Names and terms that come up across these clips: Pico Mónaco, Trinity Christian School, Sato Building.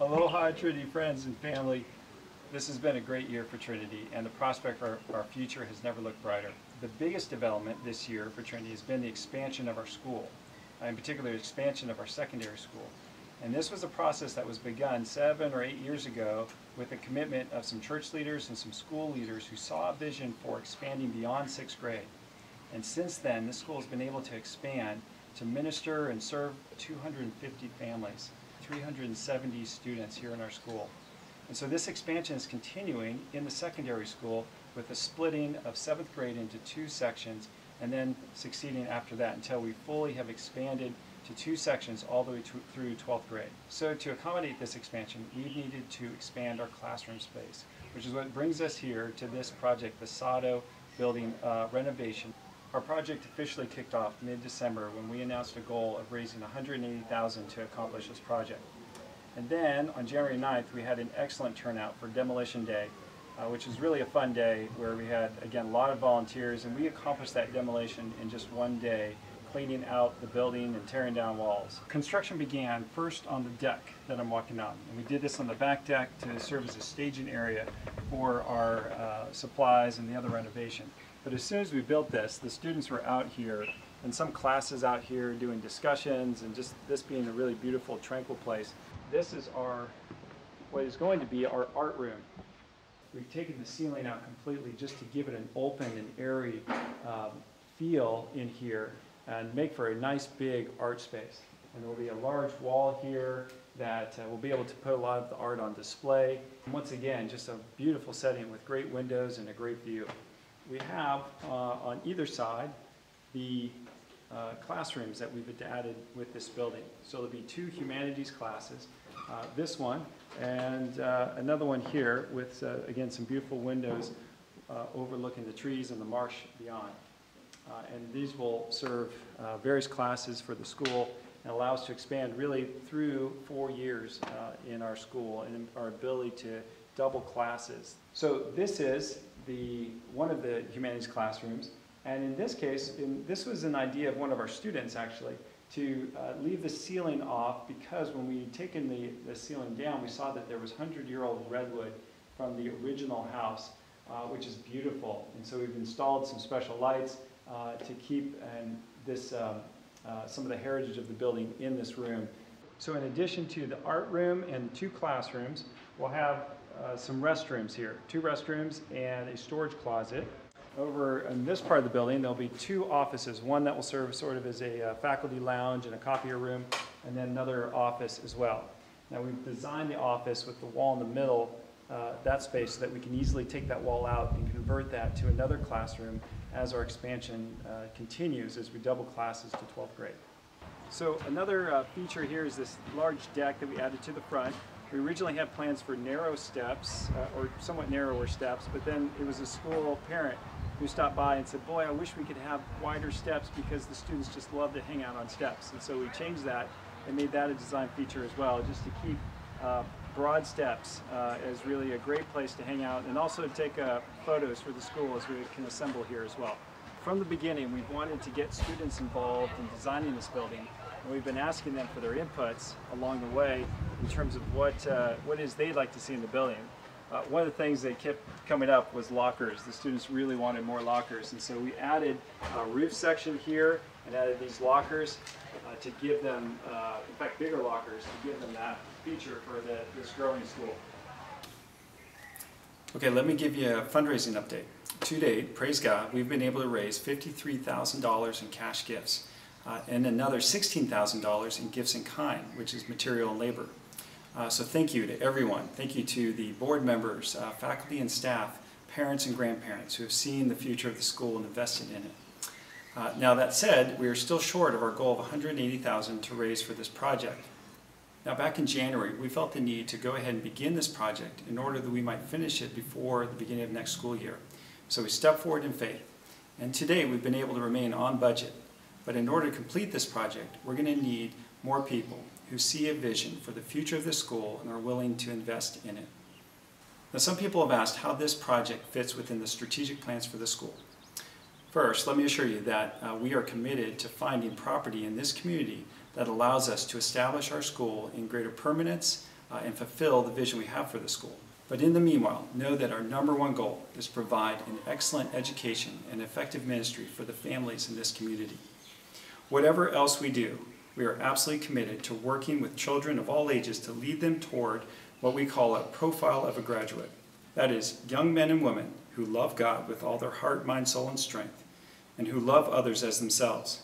Aloha Trinity friends and family. This has been a great year for Trinity, and the prospect for our future has never looked brighter. The biggest development this year for Trinity has been the expansion of our school, in particular the expansion of our secondary school. And this was a process that was begun 7 or 8 years ago with the commitment of some church leaders and some school leaders who saw a vision for expanding beyond 6th grade. And since then, this school has been able to expand to minister and serve 250 families, 370 students here in our school. And so this expansion is continuing in the secondary school with the splitting of 7th grade into 2 sections and then succeeding after that until we fully have expanded to 2 sections all the way through 12th grade. So to accommodate this expansion, we needed to expand our classroom space, which is what brings us here to this project, the Sato Building renovation. Our project officially kicked off mid-December when we announced a goal of raising $180,000 to accomplish this project. And then on January 9th, we had an excellent turnout for Demolition Day, which was really a fun day where we had, again, a lot of volunteers, and we accomplished that demolition in just one day, cleaning out the building and tearing down walls. Construction began first on the deck that I'm walking on, and we did this on the back deck to serve as a staging area for our supplies and the other renovation. But as soon as we built this, the students were out here and some classes out here doing discussions, and just this being a really beautiful, tranquil place. This is what is going to be our art room. We've taken the ceiling out completely just to give it an open and airy feel in here and make for a nice big art space. And there will be a large wall here that we'll be able to put a lot of the art on display. And once again, just a beautiful setting with great windows and a great view. We have on either side the classrooms that we've added with this building. So there'll be 2 humanities classes, this one and another one here with, again, some beautiful windows overlooking the trees and the marsh beyond. And these will serve various classes for the school and allow us to expand really through 4 years in our school and our ability to double classes. So this is one of the humanities classrooms, and in this case, this was an idea of one of our students actually, to leave the ceiling off, because when we had taken the ceiling down, we saw that there was 100-year-old redwood from the original house, which is beautiful. And so we've installed some special lights to keep some of the heritage of the building in this room. So in addition to the art room and 2 classrooms, we'll have some restrooms here, 2 restrooms and a storage closet. Over in this part of the building, there'll be 2 offices, one that will serve sort of as a faculty lounge and a copier room, and then another office as well. Now we've designed the office with the wall in the middle, that space, so that we can easily take that wall out and convert that to another classroom as our expansion continues as we double classes to 12th grade. So another feature here is this large deck that we added to the front. We originally had plans for narrow steps, or somewhat narrower steps, but then it was a school parent who stopped by and said, boy, I wish we could have wider steps because the students just love to hang out on steps. And so we changed that and made that a design feature as well, just to keep broad steps as really a great place to hang out, and also to take photos for the school as we can assemble here as well. From the beginning, we've wanted to get students involved in designing this building, and we've been asking them for their inputs along the way in terms of what is they'd like to see in the building. One of the things that kept coming up was lockers. The students really wanted more lockers, and so we added a roof section here and added these lockers to give them, in fact, bigger lockers to give them that feature for this growing school. Okay, let me give you a fundraising update. To date, praise God, we've been able to raise $53,000 in cash gifts and another $16,000 in gifts in kind, which is material and labor. So thank you to everyone. Thank you to the board members, faculty and staff, parents and grandparents who have seen the future of the school and invested in it. Now that said, we are still short of our goal of $180,000 to raise for this project. Now back in January, we felt the need to go ahead and begin this project in order that we might finish it before the beginning of next school year. So we stepped forward in faith, and today we've been able to remain on budget. But in order to complete this project, we're going to need more people who see a vision for the future of the school and are willing to invest in it. Now some people have asked how this project fits within the strategic plans for the school. First, let me assure you that we are committed to finding property in this community that allows us to establish our school in greater permanence and fulfill the vision we have for the school. But in the meanwhile, know that our number one goal is to provide an excellent education and effective ministry for the families in this community. Whatever else we do, we are absolutely committed to working with children of all ages to lead them toward what we call a profile of a graduate. That is, young men and women who love God with all their heart, mind, soul, and strength, and who love others as themselves.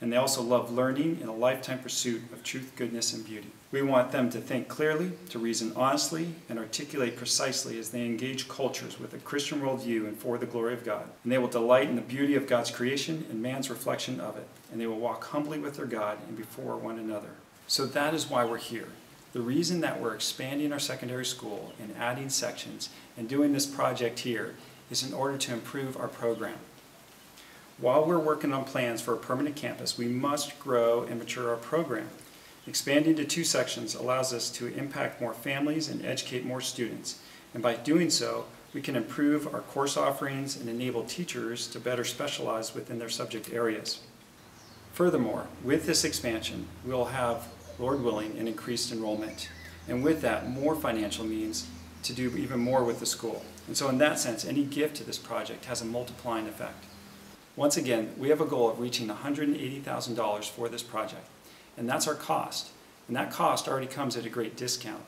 And they also love learning and a lifetime pursuit of truth, goodness, and beauty. We want them to think clearly, to reason honestly, and articulate precisely as they engage cultures with a Christian worldview and for the glory of God. And they will delight in the beauty of God's creation and man's reflection of it. And they will walk humbly with their God and before one another. So that is why we're here. The reason that we're expanding our secondary school and adding sections and doing this project here is in order to improve our program. While we're working on plans for a permanent campus, we must grow and mature our program. Expanding to 2 sections allows us to impact more families and educate more students. And by doing so, we can improve our course offerings and enable teachers to better specialize within their subject areas. Furthermore, with this expansion, we'll have, Lord willing, an increased enrollment. And with that, more financial means to do even more with the school. And so in that sense, any gift to this project has a multiplying effect. Once again, we have a goal of reaching $180,000 for this project, and that's our cost. And that cost already comes at a great discount.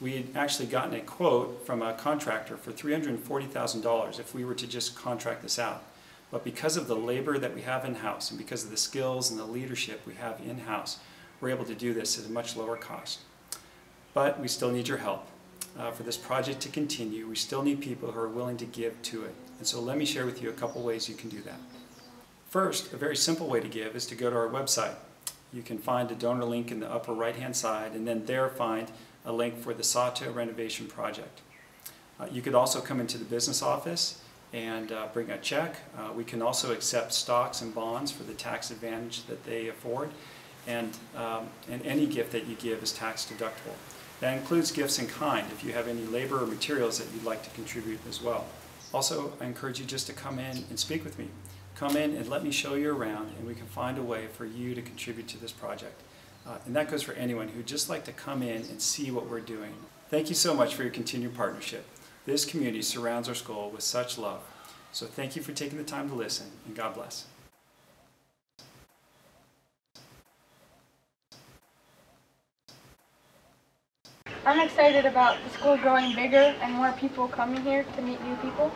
We had actually gotten a quote from a contractor for $340,000 if we were to just contract this out. But because of the labor that we have in-house, and because of the skills and the leadership we have in-house, we're able to do this at a much lower cost. But we still need your help. For this project to continue, we still need people who are willing to give to it. And so let me share with you a couple ways you can do that. First, a very simple way to give is to go to our website. You can find a donor link in the upper right-hand side, and then there find a link for the Sato renovation project. You could also come into the business office and bring a check. We can also accept stocks and bonds for the tax advantage that they afford, and any gift that you give is tax deductible. That includes gifts in kind if you have any labor or materials that you'd like to contribute as well. Also, I encourage you just to come in and speak with me. Come in and let me show you around, and we can find a way for you to contribute to this project. And that goes for anyone who'd just like to come in and see what we're doing. Thank you so much for your continued partnership. This community surrounds our school with such love. So thank you for taking the time to listen, and God bless. I'm excited about the school growing bigger and more people coming here to meet new people.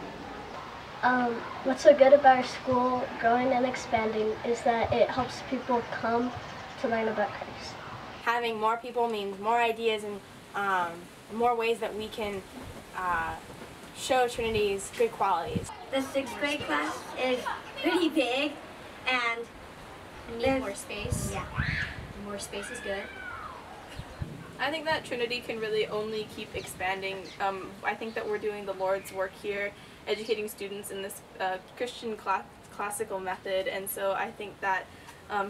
What's so good about our school growing and expanding is that it helps people come to learn about Christ. Having more people means more ideas and more ways that we can show Trinity's good qualities. The 6th grade class is pretty big, and we need more space. Yeah, more space is good. I think that Trinity can really only keep expanding. I think that we're doing the Lord's work here, educating students in this Christian classical method, and so I think that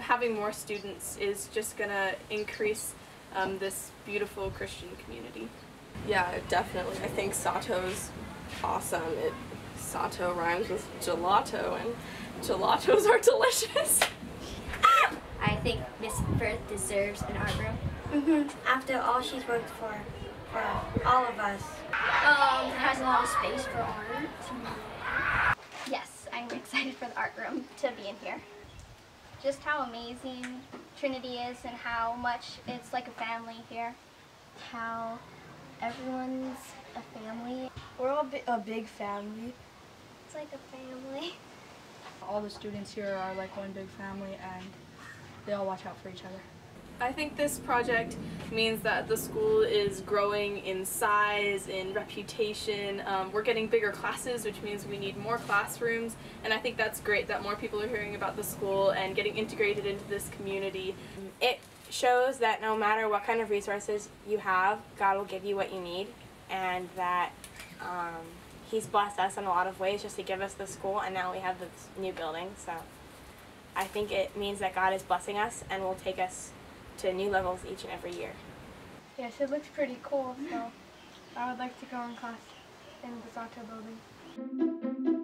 having more students is just going to increase this beautiful Christian community. Yeah, definitely. I think Sato's awesome. Sato rhymes with gelato, and gelatos are delicious. I think Miss Firth deserves an art room. After all she's worked for all of us. It has a lot of space for art. Yes, I'm excited for the art room to be in here. Just how amazing Trinity is and how much it's like a family here. How everyone's a family. We're all a big family. It's like a family. All the students here are like one big family, and they all watch out for each other. I think this project means that the school is growing in size, in reputation. We're getting bigger classes, which means we need more classrooms, and I think that's great that more people are hearing about the school and getting integrated into this community. It shows that no matter what kind of resources you have, God will give you what you need, and that He's blessed us in a lot of ways just to give us the school, and now we have this new building. So I think it means that God is blessing us and will take us to new levels each and every year. Yes, it looks pretty cool, so I would like to go in class in the Sato Building.